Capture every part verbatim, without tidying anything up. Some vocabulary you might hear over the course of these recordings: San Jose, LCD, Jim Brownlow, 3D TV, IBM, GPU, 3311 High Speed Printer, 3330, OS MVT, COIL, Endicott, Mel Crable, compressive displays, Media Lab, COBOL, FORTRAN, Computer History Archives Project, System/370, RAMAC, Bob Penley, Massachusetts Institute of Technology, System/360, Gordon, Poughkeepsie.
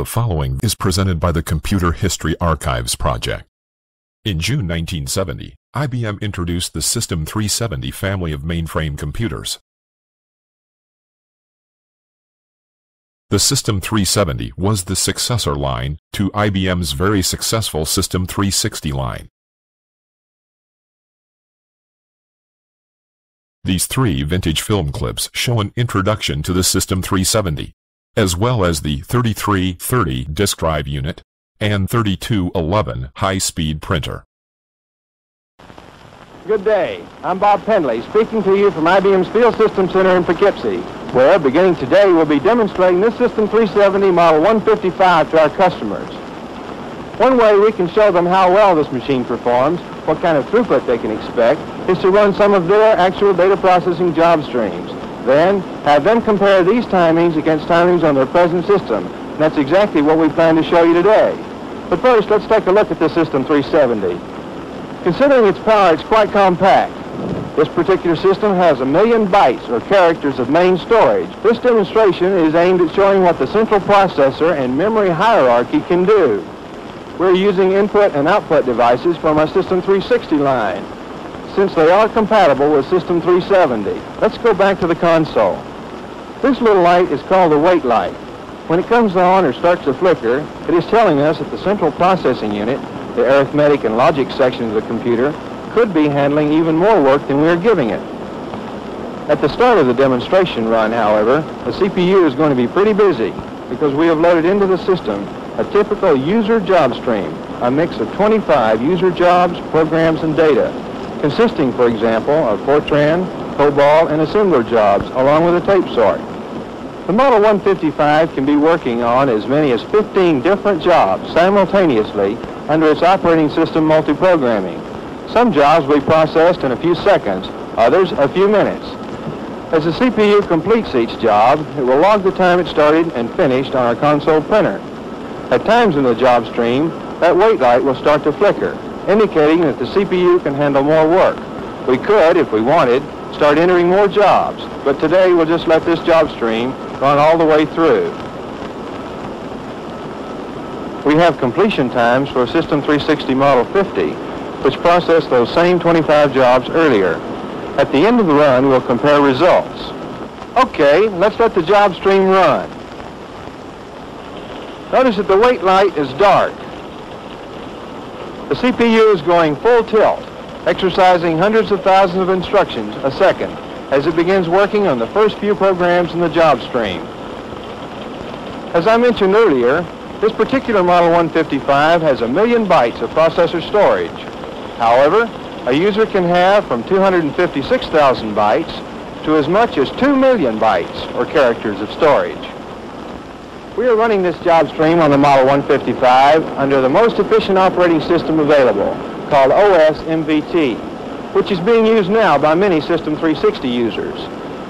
The following is presented by the Computer History Archives Project. In June nineteen seventy, I B M introduced the System three seventy family of mainframe computers. The System three seventy was the successor line to I B M's very successful System three sixty line. These three vintage film clips show an introduction to the System three seventy, as well as the thirty-three thirty disk drive unit and thirty-two eleven high-speed printer. Good day. I'm Bob Penley, speaking to you from I B M's Field Systems Center in Poughkeepsie, where, beginning today, we'll be demonstrating this System three seventy Model one fifty-five to our customers. One way we can show them how well this machine performs, what kind of throughput they can expect, is to run some of their actual data processing job streams. Then, have them compare these timings against timings on their present system. And that's exactly what we plan to show you today. But first, let's take a look at this System three seventy. Considering its power, it's quite compact. This particular system has a million bytes or characters of main storage. This demonstration is aimed at showing what the central processor and memory hierarchy can do. We're using input and output devices from our System three sixty line, since they are compatible with System three seventy. Let's go back to the console. This little light is called the wait light. When it comes on or starts to flicker, it is telling us that the central processing unit, the arithmetic and logic section of the computer, could be handling even more work than we are giving it. At the start of the demonstration run, however, the C P U is going to be pretty busy because we have loaded into the system a typical user job stream, a mix of twenty-five user jobs, programs, and data, consisting, for example, of FORTRAN, COBOL, and assembler jobs, along with a tape sort. The Model one fifty-five can be working on as many as fifteen different jobs simultaneously under its operating system multiprogramming. Some jobs will be processed in a few seconds, others a few minutes. As the C P U completes each job, it will log the time it started and finished on our console printer. At times in the job stream, that wait light will start to flicker, indicating that the C P U can handle more work. We could, if we wanted, start entering more jobs, but today we'll just let this job stream run all the way through. We have completion times for System three sixty Model fifty, which processed those same twenty-five jobs earlier. At the end of the run, we'll compare results. Okay, let's let the job stream run. Notice that the wait light is dark. The C P U is going full tilt, exercising hundreds of thousands of instructions a second as it begins working on the first few programs in the job stream. As I mentioned earlier, this particular Model one fifty-five has a million bytes of processor storage. However, a user can have from two hundred fifty-six thousand bytes to as much as two million bytes or characters of storage. We are running this job stream on the Model one fifty-five under the most efficient operating system available, called O S M V T, which is being used now by many System three sixty users.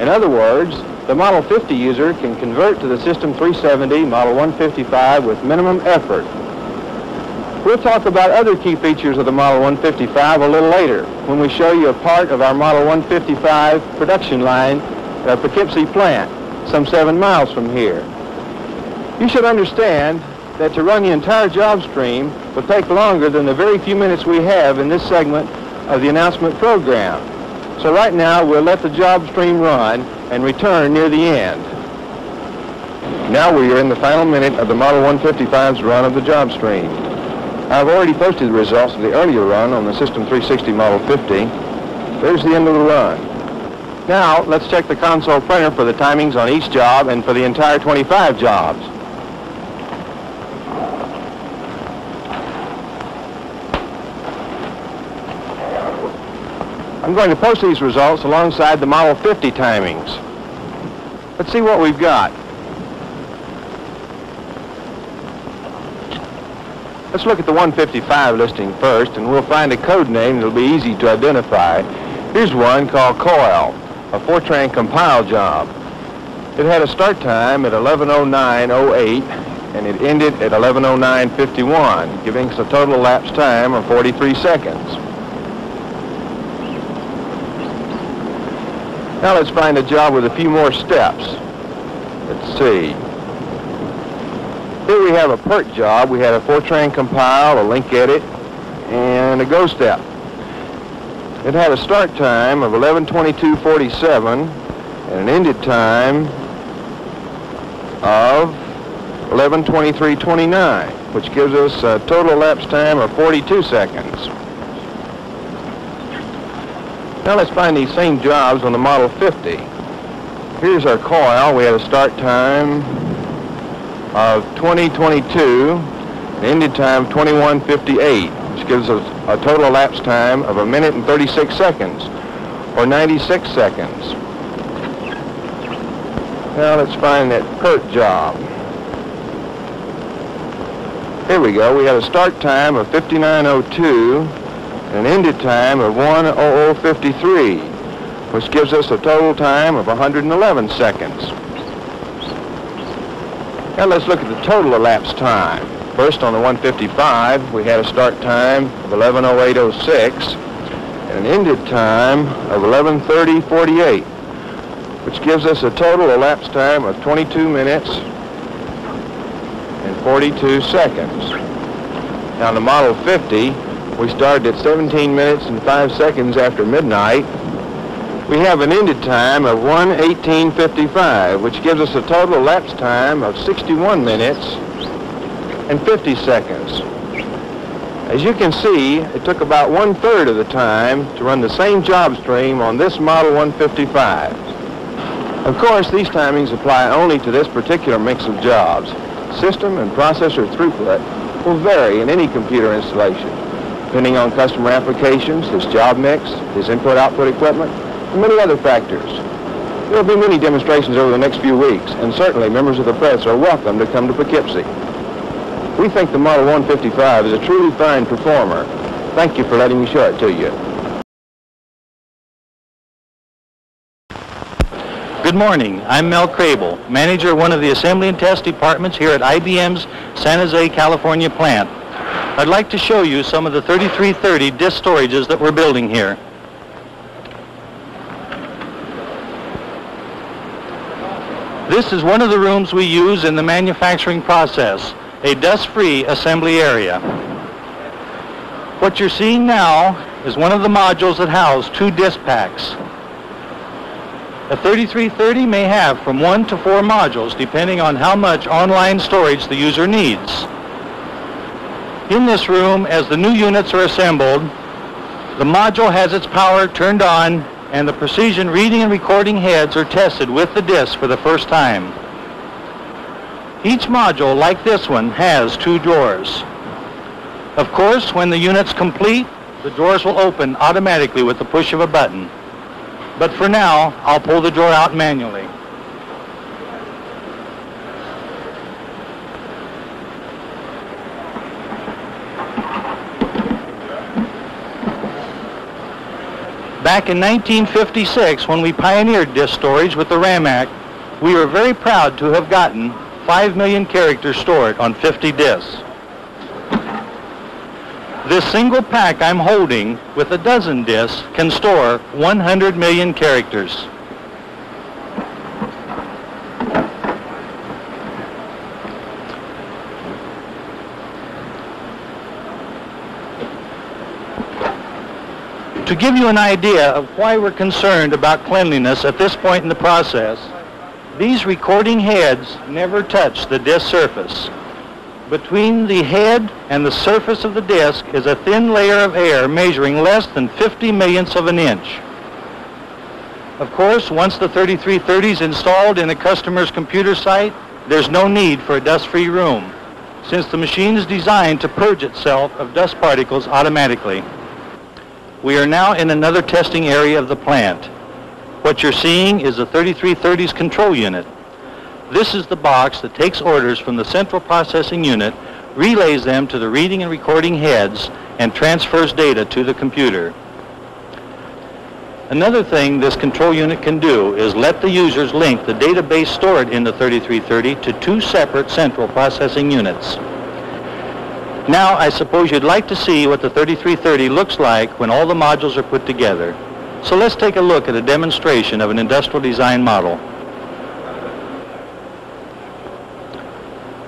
In other words, the Model fifty user can convert to the System three seventy Model one fifty-five with minimum effort. We'll talk about other key features of the Model one fifty-five a little later when we show you a part of our Model one fifty-five production line at our Poughkeepsie plant, some seven miles from here. You should understand that to run the entire job stream will take longer than the very few minutes we have in this segment of the announcement program. So right now, we'll let the job stream run and return near the end. Now we are in the final minute of the Model one fifty-five's run of the job stream. I've already posted the results of the earlier run on the System three sixty Model fifty. There's the end of the run. Now, let's check the console printer for the timings on each job and for the entire twenty-five jobs. I'm going to post these results alongside the Model fifty timings. Let's see what we've got. Let's look at the one fifty-five listing first, and we'll find a code name that'll be easy to identify. Here's one called COIL, a FORTRAN compile job. It had a start time at eleven oh nine oh eight, and it ended at eleven oh nine fifty-one, giving us a total elapsed time of forty-three seconds. Now let's find a job with a few more steps. Let's see. Here we have a PERC job, we had a FORTRAN compile, a link edit, and a go step. It had a start time of eleven twenty-two forty-seven and an ended time of eleven twenty-three twenty-nine, which gives us a total elapsed time of forty-two seconds. Now let's find these same jobs on the Model fifty. Here's our COIL. We had a start time of twenty twenty-two, an ended time of twenty-one fifty-eight, which gives us a total elapsed time of a minute and thirty-six seconds, or ninety-six seconds. Now let's find that PERC job. Here we go. We had a start time of fifty-nine oh two and an ended time of one oh oh fifty-three, which gives us a total time of one hundred eleven seconds. Now let's look at the total elapsed time. First, on the one fifty-five, we had a start time of eleven oh eight oh six and an ended time of eleven thirty forty-eight, which gives us a total elapsed time of twenty-two minutes and forty-two seconds. Now, the Model fifty, we started at seventeen minutes and five seconds after midnight. We have an ended time of one eighteen fifty-five, which gives us a total elapsed time of sixty-one minutes and fifty seconds. As you can see, it took about one-third of the time to run the same job stream on this Model one fifty-five. Of course, these timings apply only to this particular mix of jobs. System and processor throughput will vary in any computer installation, depending on customer applications, his job mix, his input-output equipment, and many other factors. There will be many demonstrations over the next few weeks, and certainly members of the press are welcome to come to Poughkeepsie. We think the Model one fifty-five is a truly fine performer. Thank you for letting me show it to you. Good morning. I'm Mel Crable, manager of one of the assembly and test departments here at I B M's San Jose, California plant. I'd like to show you some of the thirty-three thirty disk storages that we're building here. This is one of the rooms we use in the manufacturing process, a dust-free assembly area. What you're seeing now is one of the modules that house two disk packs. A thirty-three thirty may have from one to four modules, depending on how much online storage the user needs. In this room, as the new units are assembled, the module has its power turned on, and the precision reading and recording heads are tested with the disk for the first time. Each module, like this one, has two drawers. Of course, when the unit's complete, the drawers will open automatically with the push of a button. But for now, I'll pull the drawer out manually. Back in nineteen fifty-six, when we pioneered disk storage with the RAMAC, we were very proud to have gotten five million characters stored on fifty disks. This single pack I'm holding with a dozen disks can store one hundred million characters. To give you an idea of why we're concerned about cleanliness at this point in the process, these recording heads never touch the disk surface. Between the head and the surface of the disk is a thin layer of air measuring less than fifty millionths of an inch. Of course, once the thirty-three thirty is installed in a customer's computer site, there's no need for a dust-free room, since the machine is designed to purge itself of dust particles automatically. We are now in another testing area of the plant. What you're seeing is the thirty-three thirty's control unit. This is the box that takes orders from the central processing unit, relays them to the reading and recording heads, and transfers data to the computer. Another thing this control unit can do is let the users link the database stored in the thirty-three thirty to two separate central processing units. Now, I suppose you'd like to see what the thirty-three thirty looks like when all the modules are put together. So let's take a look at a demonstration of an industrial design model.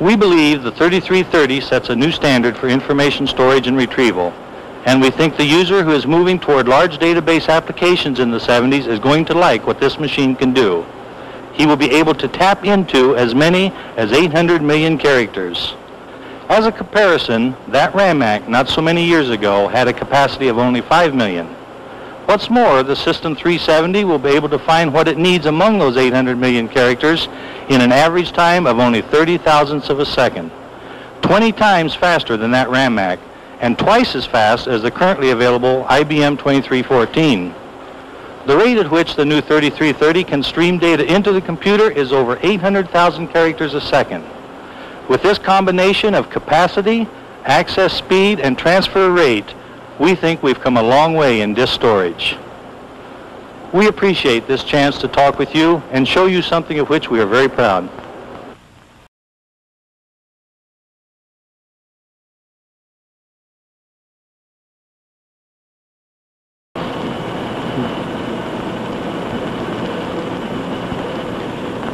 We believe the thirty-three thirty sets a new standard for information storage and retrieval, and we think the user who is moving toward large database applications in the seventies is going to like what this machine can do. He will be able to tap into as many as eight hundred million characters. As a comparison, that RAMAC not so many years ago had a capacity of only five million. What's more, the System three seventy will be able to find what it needs among those eight hundred million characters in an average time of only thirty thousandths of a second, twenty times faster than that RAMAC, and twice as fast as the currently available I B M twenty-three fourteen. The rate at which the new thirty-three thirty can stream data into the computer is over eight hundred thousand characters a second. With this combination of capacity, access speed, and transfer rate, we think we've come a long way in disk storage. We appreciate this chance to talk with you and show you something of which we are very proud.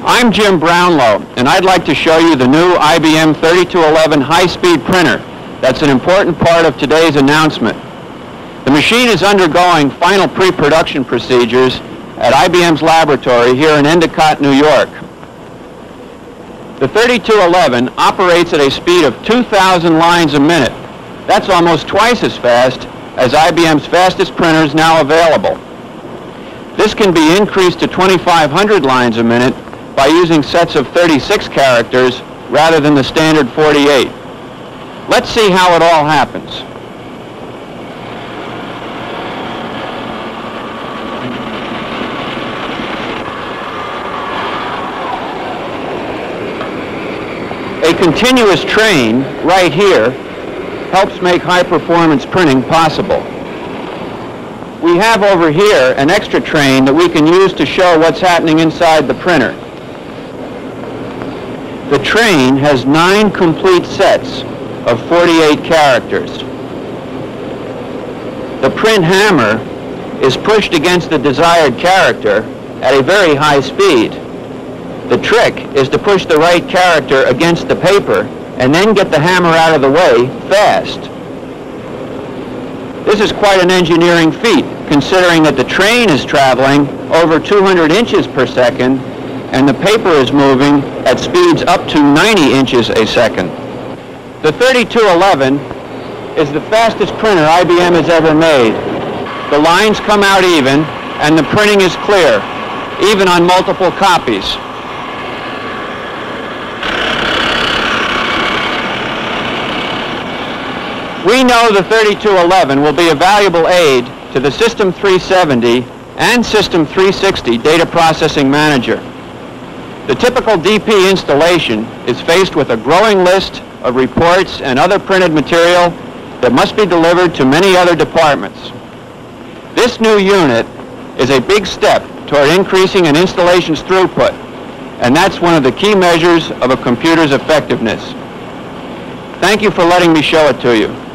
I'm Jim Brownlow, and I'd like to show you the new I B M thirty-two eleven high-speed printer. That's an important part of today's announcement. The machine is undergoing final pre-production procedures at I B M's laboratory here in Endicott, New York. The thirty-two eleven operates at a speed of two thousand lines a minute. That's almost twice as fast as I B M's fastest printers now available. This can be increased to twenty-five hundred lines a minute by using sets of thirty-six characters rather than the standard forty-eight. Let's see how it all happens. A continuous train right here helps make high-performance printing possible. We have over here an extra train that we can use to show what's happening inside the printer. The train has nine complete sets of forty-eight characters. The print hammer is pushed against the desired character at a very high speed. The trick is to push the right character against the paper and then get the hammer out of the way fast. This is quite an engineering feat, considering that the train is traveling over two hundred inches per second and the paper is moving at speeds up to ninety inches a second. The thirty-two eleven is the fastest printer I B M has ever made. The lines come out even and the printing is clear, even on multiple copies. We know the thirty-two eleven will be a valuable aid to the System three seventy and System three sixty data processing manager. The typical D P installation is faced with a growing list of reports and other printed material that must be delivered to many other departments. This new unit is a big step toward increasing an installation's throughput, and that's one of the key measures of a computer's effectiveness. Thank you for letting me show it to you.